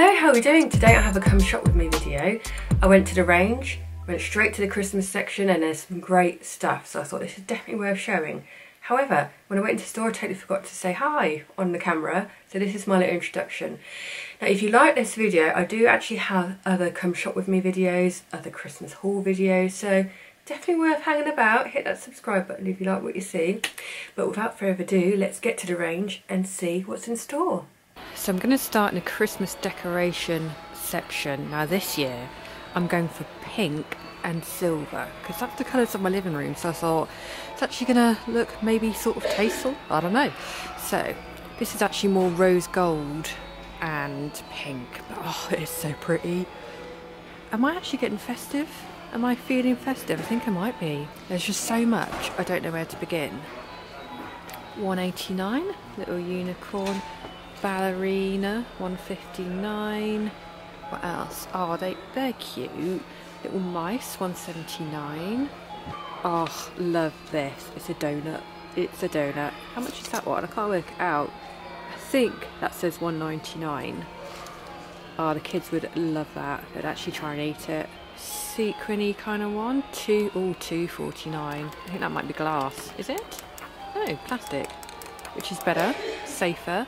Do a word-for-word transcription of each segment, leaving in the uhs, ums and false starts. Hello, how are we doing? Today I have a come shop with me video. I went to the Range, went straight to the Christmas section and there's some great stuff, so I thought this is definitely worth showing. However, when I went into the store I totally forgot to say hi on the camera, so this is my little introduction. Now if you like this video, I do actually have other come shop with me videos, other Christmas haul videos, so definitely worth hanging about. Hit that subscribe button if you like what you see. But without further ado, let's get to the Range and see what's in store. So I'm going to start in the Christmas decoration section. Now this year I'm going for pink and silver because that's the colours of my living room, so I thought it's actually going to look maybe sort of tasteful, I don't know. So this is actually more rose gold and pink, but oh, it's so pretty. Am I actually getting festive? Am I feeling festive? I think I might be. There's just so much, I don't know where to begin. one eighty-nine, little unicorn. Ballerina, one fifty-nine. What else? Oh, they, they're cute. Little mice, one seventy-nine. Oh, love this. It's a donut. It's a donut. How much is that one? I can't work it out. I think that says one ninety-nine. Oh, the kids would love that. They'd actually try and eat it. Sequiny kind of one. Two, all two forty-nine. I think that might be glass. Is it? No, plastic. Which is better, safer.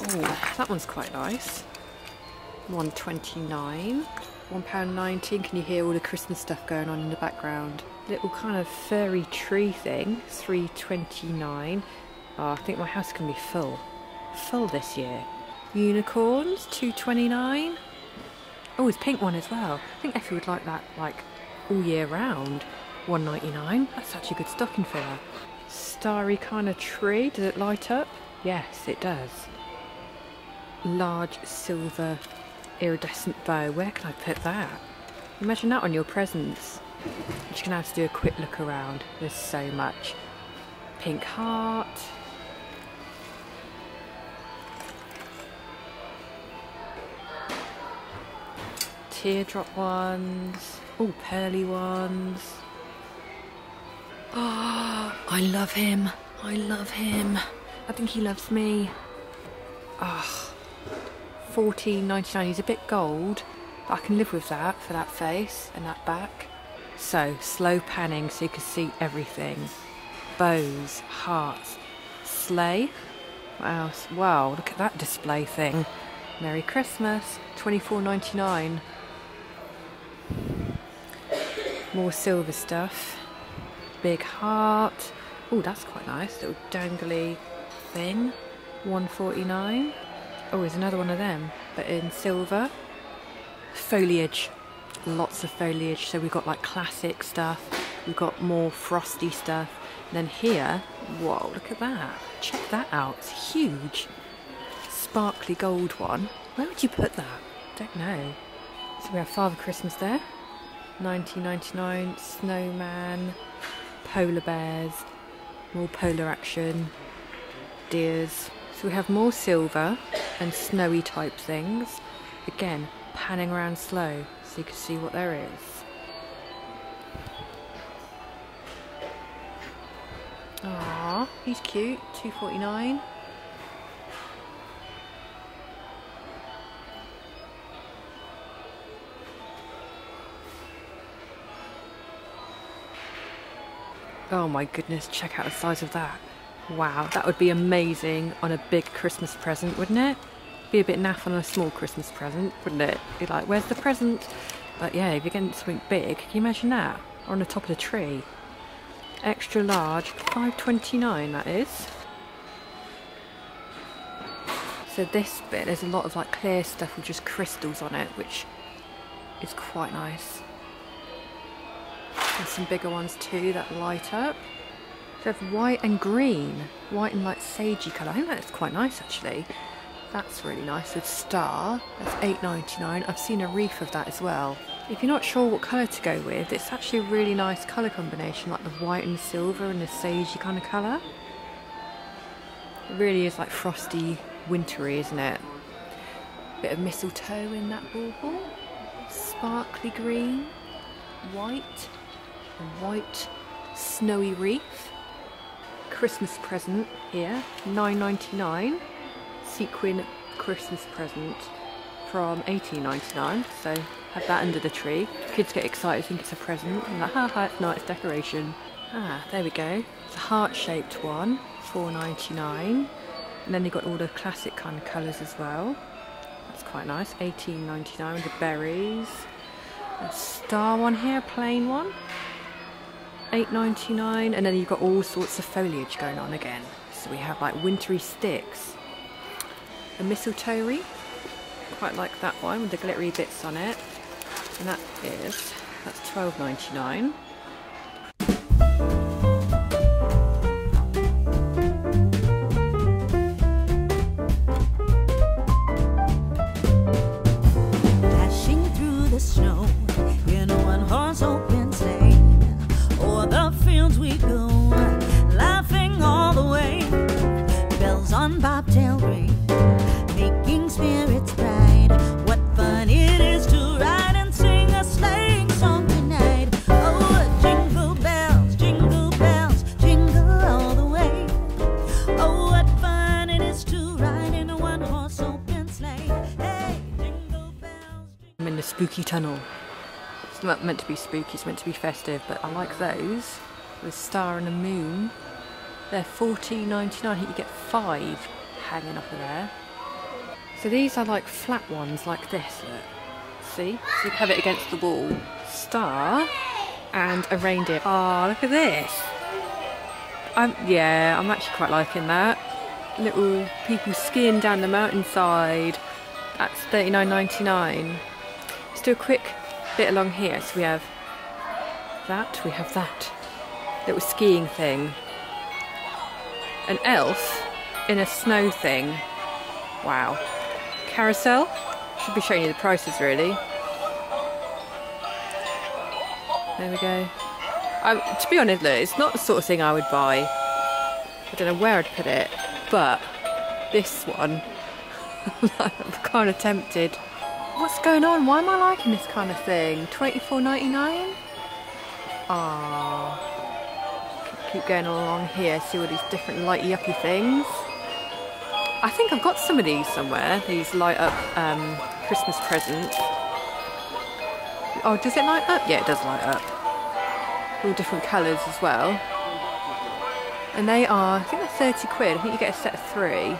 Oh, that one's quite nice. one twenty-nine, one pound nineteen. Can you hear all the Christmas stuff going on in the background? Little kind of furry tree thing, three twenty-nine. Oh, I think my house can be full. Full this year. Unicorns, two twenty-nine. Oh, it's a pink one as well. I think Effie would like that, like, all year round. one ninety-nine. That's actually a good stocking filler. Starry kind of tree. Does it light up? Yes, it does. Large silver iridescent bow. Where can I put that? Imagine that on your presents. You're just gonna have to do a quick look around. There's so much. Pink heart. Teardrop ones. All pearly ones. Oh, I love him. I love him. I think he loves me. Ah. Oh. fourteen ninety-nine, he's a bit gold, but I can live with that for that face and that back. So, slow panning so you can see everything. Bows, hearts, sleigh. What else? Wow, look at that display thing. Merry Christmas, twenty-four ninety-nine. More silver stuff. Big heart. Oh, that's quite nice, little dangly thing. one forty-nine. Oh, there's another one of them, but in silver. Foliage, lots of foliage. So we've got like classic stuff, we've got more frosty stuff. And then here, whoa, look at that. Check that out, it's huge. Sparkly gold one. Where would you put that? Don't know. So we have Father Christmas there. nineteen ninety-nine, snowman, polar bears, more polar action, deers. So we have more silver and snowy type things. Again, panning around slow so you can see what there is. Ah, he's cute, two forty-nine. Oh my goodness, check out the size of that. Wow, that would be amazing on a big Christmas present, wouldn't it? Be a bit naff on a small Christmas present, wouldn't it? Be like, where's the present? But yeah, if you're getting something big, can you imagine that? Or on the top of the tree. Extra large, five twenty-nine that is. So this bit, there's a lot of like clear stuff with just crystals on it, which is quite nice. And some bigger ones too that light up. So we have white and green, white and like sagey colour. I think that's quite nice actually. That's really nice with star. That's eight ninety-nine. I've seen a wreath of that as well. If you're not sure what colour to go with, it's actually a really nice colour combination, like the white and silver and the sagey kind of colour. It really is like frosty, wintry, isn't it? Bit of mistletoe in that bauble. Sparkly green, white, and white snowy wreath. Christmas present here, nine ninety-nine, sequin Christmas present. from eighteen ninety-nine, so have that under the tree. Kids get excited, think it's a present, and like, ha ha, it's nice decoration. Ah, there we go. It's a heart-shaped one, four ninety-nine, and then they've got all the classic kind of colours as well. That's quite nice, eighteen ninety-nine with the berries. A star one here, a plain one, eight ninety-nine, and then you've got all sorts of foliage going on again. So we have like wintry sticks. A mistletoe wreath, quite like that one with the glittery bits on it, and that is, that's twelve ninety-nine. Spooky tunnel. It's not meant to be spooky, it's meant to be festive, but I like those. The star and the moon. They're fourteen ninety-nine. I think you get five hanging off of there. So these are like flat ones like this, look. See? So you have it against the wall. Star and a reindeer. Ah, oh, look at this. I'm, yeah, I'm actually quite liking that. Little people skiing down the mountainside. That's thirty-nine ninety-nine. Let's do a quick bit along here. So we have that, we have that little skiing thing, an elf in a snow thing. Wow. Carousel. Should be showing you the prices really. There we go. I, to be honest, look, it's not the sort of thing I would buy. I don't know where I'd put it, but this one I'm kind of tempted. What's going on? Why am I liking this kind of thing? twenty-four ninety-nine? Ah, keep going along here, see all these different light yuppie things. I think I've got some of these somewhere, these light up um, Christmas presents. Oh, does it light up? Yeah, it does light up. All different colours as well. And they are, I think they're thirty quid, I think you get a set of three.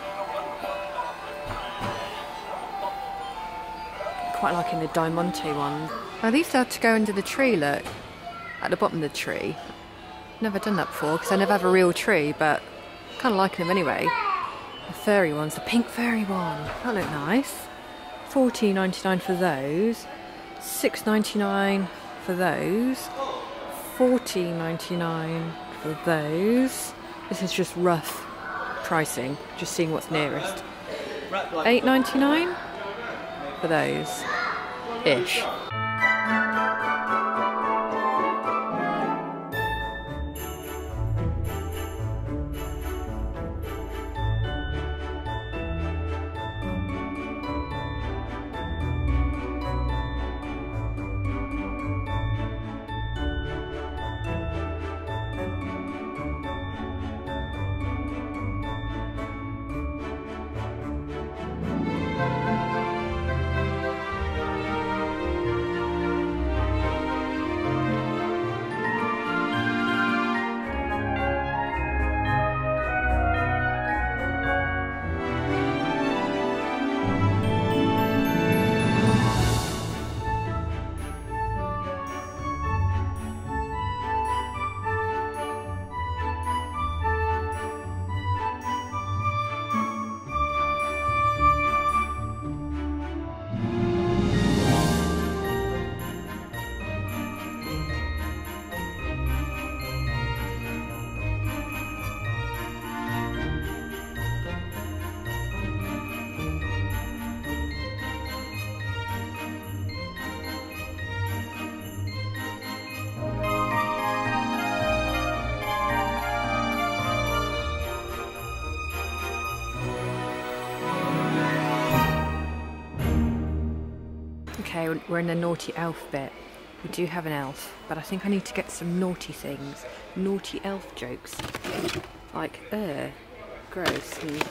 Quite liking the Diamante one. Now these are to go under the tree, look. At the bottom of the tree. Never done that before because I never have a real tree, but kind of liking them anyway. The furry ones, the pink furry one. That looked nice. fourteen ninety-nine for those. six ninety-nine for those. fourteen ninety-nine for those. This is just rough pricing, just seeing what's nearest. eight ninety-nine? For those ish. Okay, we're in the naughty elf bit. We do have an elf, but I think I need to get some naughty things. Naughty elf jokes. Like, er, gross, and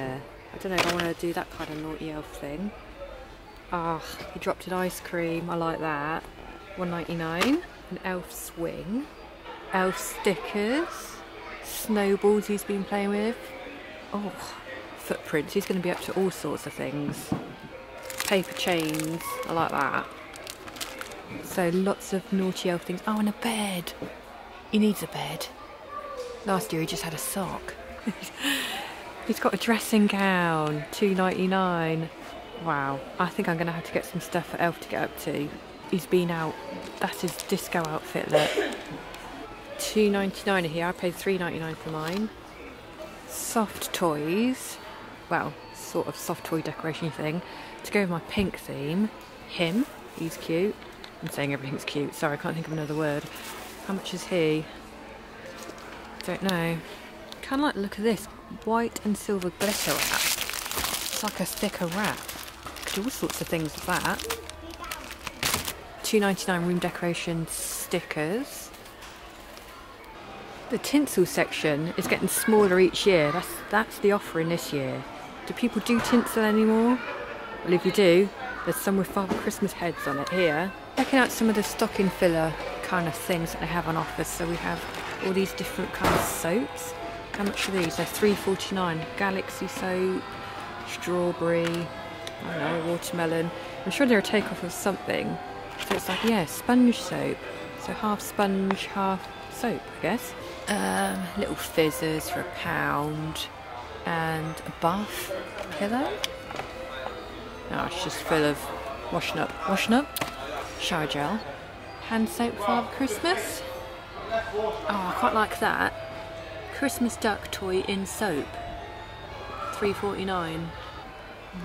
er. I don't know if I want to do that kind of naughty elf thing. Ah, oh, he dropped an ice cream. I like that. one ninety-nine. An elf swing. Elf stickers. Snowballs he's been playing with. Oh, footprints. He's going to be up to all sorts of things. Paper chains. I like that. So lots of naughty elf things. Oh, and a bed. He needs a bed. Last year he just had a sock. He's got a dressing gown. two ninety-nine. Wow. I think I'm going to have to get some stuff for Elf to get up to. He's been out. That's his disco outfit, look. two ninety-nine here. I paid three ninety-nine for mine. Soft toys. Well, sort of soft toy decoration thing. To go with my pink theme. Him. He's cute. I'm saying everything's cute. Sorry, I can't think of another word. How much is he? Don't know. Kind of like the look of this. White and silver glitter wrap. It's like a thicker wrap. Could do all sorts of things with that. two ninety-nine room decoration stickers. The tinsel section is getting smaller each year. That's, that's the offering this year. Do people do tinsel anymore? Well, if you do, there's some with Father Christmas heads on it here. Checking out some of the stocking filler kind of things that they have on offer. So we have all these different kinds of soaps. How much are these? They're three forty-nine. Galaxy soap, strawberry, I don't know, watermelon. I'm sure they're a takeoff of something. So it's like, yeah, sponge soap. So half sponge, half soap, I guess. Um, little fizzers for a pound. And a bath pillow. Oh, it's just full of washing up, washing up, shower gel. Hand soap for Christmas. Oh, I quite like that. Christmas duck toy in soap. three forty-nine.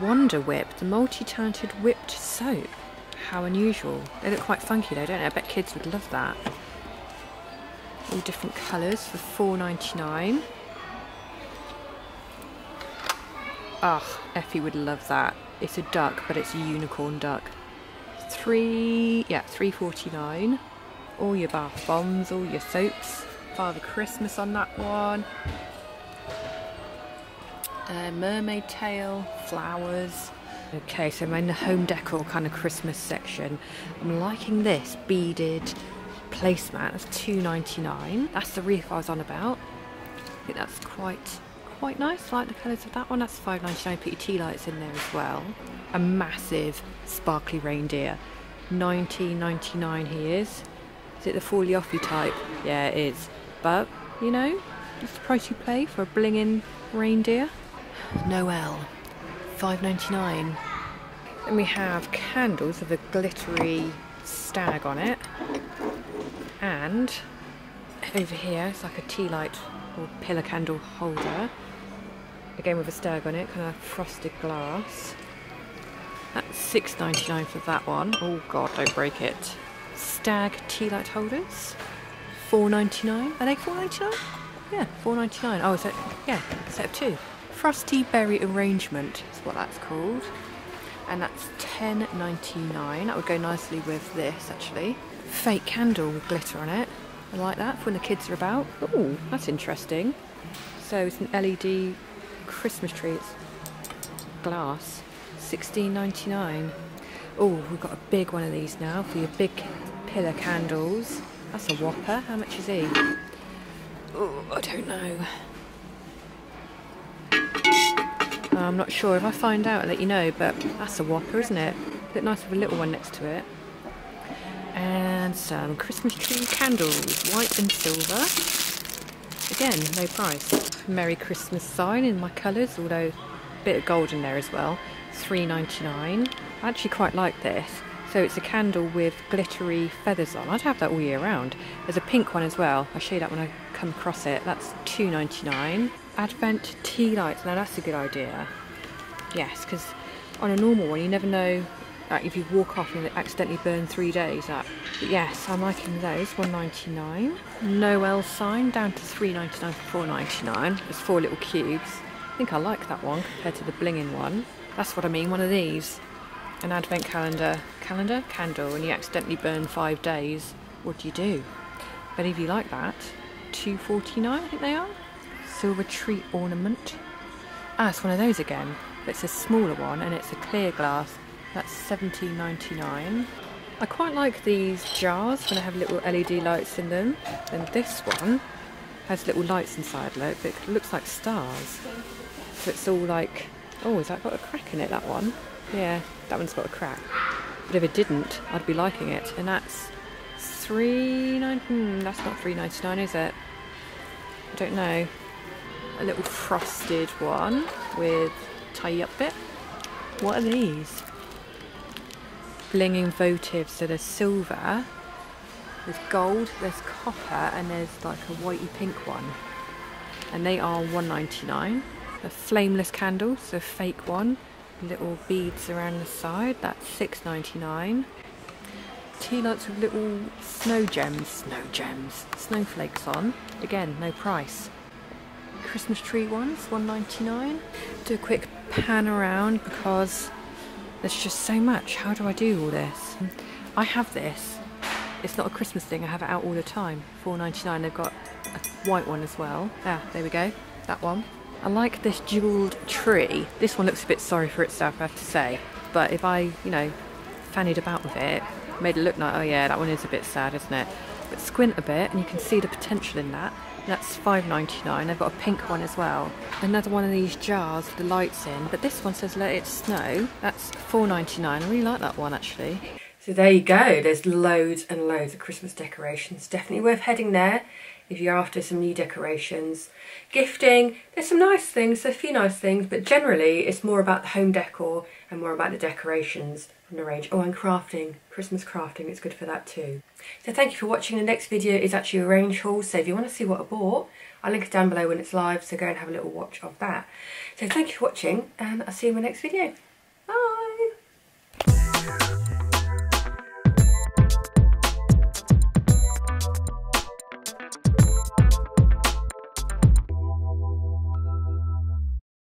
Wonder Whip, the multi-talented whipped soap. How unusual. They look quite funky though, don't they? I bet kids would love that. All different colours for four ninety-nine. Ah, Effie would love that. It's a duck, but it's a unicorn duck. Three, yeah, three forty-nine. All your bath bombs, all your soaps. Father Christmas on that one. Uh, mermaid tail, flowers. Okay, so I'm in the home decor kind of Christmas section. I'm liking this beaded placemat. That's two ninety-nine. That's the wreath I was on about. I think that's quite quite nice. I like the colours of that one. That's five ninety-nine. Put your tea lights in there as well. A massive sparkly reindeer. nineteen ninety-nine he is. Is it the Fawley Offie type? Yeah, it is. But, you know, it's the price you pay for a blinging reindeer. Noel, five ninety-nine. And we have candles with a glittery stag on it. And over here, it's like a tea light or pillar candle holder. Again with a stag on it, kind of frosted glass. That's six ninety-nine for that one. Oh God, don't break it. Stag tea light holders, four ninety-nine. Are they four ninety-nine? Yeah, four ninety-nine. Oh, is that, yeah, set of two. Frosty berry arrangement is what that's called, and that's ten ninety-nine. That would go nicely with this actually. Fake candle with glitter on it. I like that for when the kids are about. Oh, that's interesting. So it's an L E D Christmas tree. It's glass, sixteen ninety-nine. Oh, we've got a big one of these now for your big pillar candles. That's a whopper. How much is he? Oh, I don't know. Oh, I'm not sure. If I find out, I'll let you know, but that's a whopper, isn't it? Look nice with a little one next to it. And some Christmas tree candles, white and silver. Again, no price. Merry Christmas sign in my colours, although a bit of gold in there as well. three ninety-nine. I actually quite like this. So it's a candle with glittery feathers on. I'd have that all year round. There's a pink one as well. I'll show you that when I come across it. That's two ninety-nine. Advent tea lights. Now that's a good idea. Yes, because on a normal one you never know, like, if you walk off and it accidentally burn three days. That, but yes, I'm liking those. one ninety-nine. Noel sign down to three ninety-nine for four ninety-nine. There's four little cubes. I think I like that one compared to the blinging one. That's what I mean, one of these. An advent calendar, calendar, candle, and you accidentally burn five days, what do you do? But if you like that, two forty-nine I think they are. Silver tree ornament. Ah, it's one of those again, but it's a smaller one and it's a clear glass That's seventeen ninety-nine. I quite like these jars when I have little L E D lights in them. And this one has little lights inside, look, but it looks like stars. So it's all like, oh, has that got a crack in it, that one? Yeah, that one's got a crack. But if it didn't, I'd be liking it. And that's three ninety-nine. Hmm, that's not three ninety-nine, is it? I don't know. A little frosted one with tie up bit. What are these? Blinging votive. So there's silver, there's gold, there's copper, and there's like a whitey pink one. And they are one ninety-nine. A flameless candle, so a fake one. Little beads around the side, that's six ninety-nine. Tea lights with little snow gems, snow gems, snowflakes on. Again, no price. Christmas tree ones, one ninety-nine. Do a quick pan around because there's just so much. How do I do all this? I have this. It's not a Christmas thing, I have it out all the time. four ninety-nine, they've got a white one as well. Ah, there we go, that one. I like this jewelled tree. This one looks a bit sorry for itself, I have to say. But if I, you know, fannied about with it, made it look like, oh yeah, that one is a bit sad, isn't it? But squint a bit and you can see the potential in that. And that's five ninety-nine. They've got a pink one as well. Another one of these jars with the lights in. But this one says let it snow. That's four ninety-nine. I really like that one actually. So there you go. There's loads and loads of Christmas decorations. Definitely worth heading there. If you're after some new decorations. Gifting, there's some nice things, there's a few nice things, but generally it's more about the home decor and more about the decorations from the range. Oh, and crafting, Christmas crafting, it's good for that too. So thank you for watching. The next video is actually a range haul, so if you want to see what I bought, I'll link it down below when it's live, so go and have a little watch of that. So thank you for watching, and I'll see you in my next video. Bye!